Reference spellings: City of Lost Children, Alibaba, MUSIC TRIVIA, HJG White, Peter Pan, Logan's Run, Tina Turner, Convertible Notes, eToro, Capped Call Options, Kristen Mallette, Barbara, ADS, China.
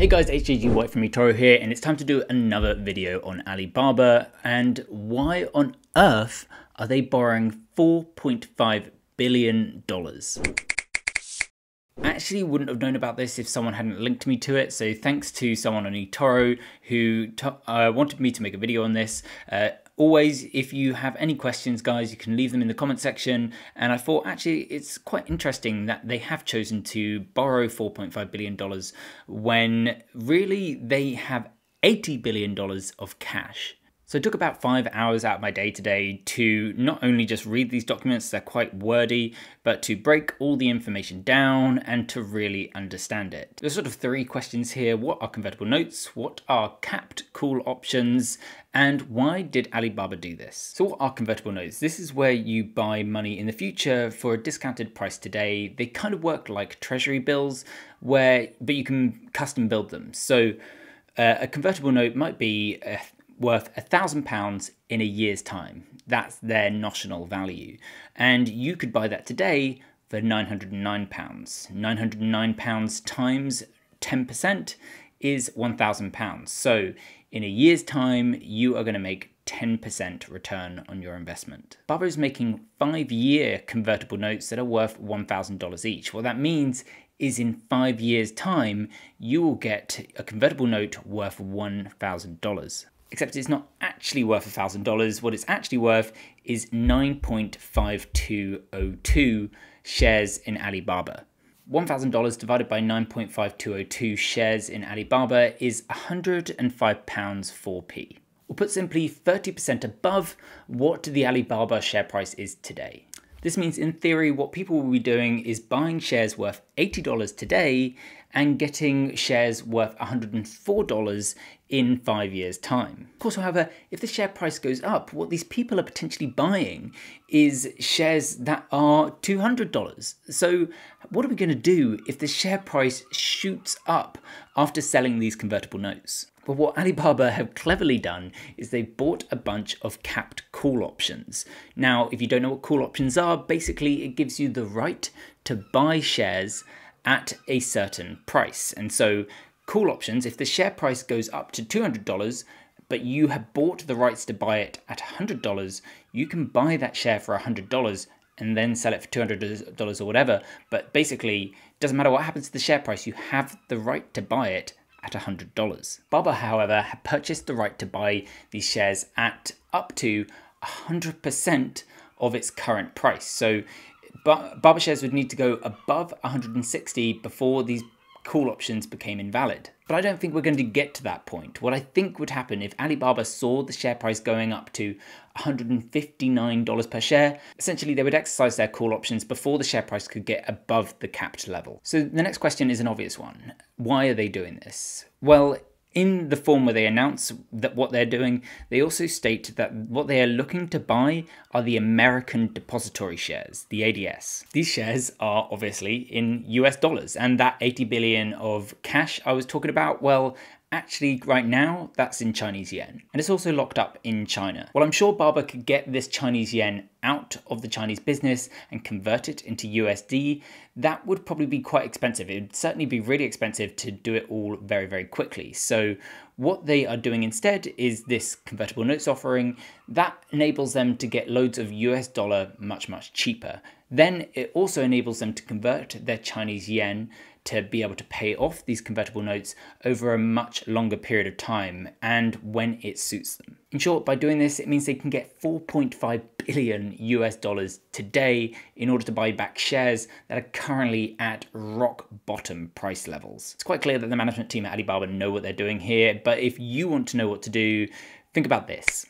Hey guys, HJG White from eToro here, and it's time to do another video on Alibaba and why on earth are they borrowing $4.5 billion? I actually wouldn't have known about this if someone hadn't linked me to it, so thanks to someone on eToro who wanted me to make a video on this. Always, if you have any questions, guys, you can leave them in the comment section. And I thought, actually, it's quite interesting that they have chosen to borrow $4.5 billion when really they have $80 billion of cash. So it took about 5 hours out of my day today to not only just read these documents, they're quite wordy, but to break all the information down and to really understand it. There's sort of three questions here. What are convertible notes? What are capped call options? And why did Alibaba do this? So what are convertible notes? This is where you buy money in the future for a discounted price today. They kind of work like treasury bills, but you can custom build them. So a convertible note might be worth £1,000 in a year's time. That's their notional value. And you could buy that today for £909. £909 times 10% is £1,000. So in a year's time, you are gonna make 10% return on your investment. Barbara's making 5-year convertible notes that are worth $1,000 each. What that means is in 5 years' time, you will get a convertible note worth $1,000. Except it's not actually worth $1,000. What it's actually worth is 9.5202 shares in Alibaba. $1,000 divided by 9.5202 shares in Alibaba is £105.04. Or put simply, 30% above what the Alibaba share price is today. This means in theory, what people will be doing is buying shares worth $80 today and getting shares worth $104 in 5 years' time. Of course, however, if the share price goes up, what these people are potentially buying is shares that are $200. So what are we gonna do if the share price shoots up after selling these convertible notes? Well, what Alibaba have cleverly done is they bought a bunch of capped call options. Now, if you don't know what call options are, basically it gives you the right to buy shares at a certain price. And so call options, if the share price goes up to $200, but you have bought the rights to buy it at $100, you can buy that share for $100 and then sell it for $200 or whatever. But basically, doesn't matter what happens to the share price, you have the right to buy it at $100. Barbara, however, had purchased the right to buy these shares at up to 100% of its current price. So Barbara shares would need to go above 160 before these call options became invalid. But I don't think we're going to get to that point. What I think would happen if Alibaba saw the share price going up to $159 per share, essentially they would exercise their call options before the share price could get above the capped level. So the next question is an obvious one. Why are they doing this? Well, in the form where they announce that what they're doing, they also state that what they are looking to buy are the American depository shares, the ADS. These shares are obviously in US dollars, and that 80 billion of cash I was talking about, well, actually right now that's in Chinese yen. And it's also locked up in China. Well, I'm sure Barbara could get this Chinese yen out of the Chinese business and convert it into USD. That would probably be quite expensive. It would certainly be really expensive to do it all very, very quickly. So what they are doing instead is this convertible notes offering that enables them to get loads of US dollar much, much cheaper. Then it also enables them to convert their Chinese yen to be able to pay off these convertible notes over a much longer period of time and when it suits them. In short, by doing this, it means they can get $4.5 billion today in order to buy back shares that are currently at rock bottom price levels. It's quite clear that the management team at Alibaba know what they're doing here, but if you want to know what to do, think about this.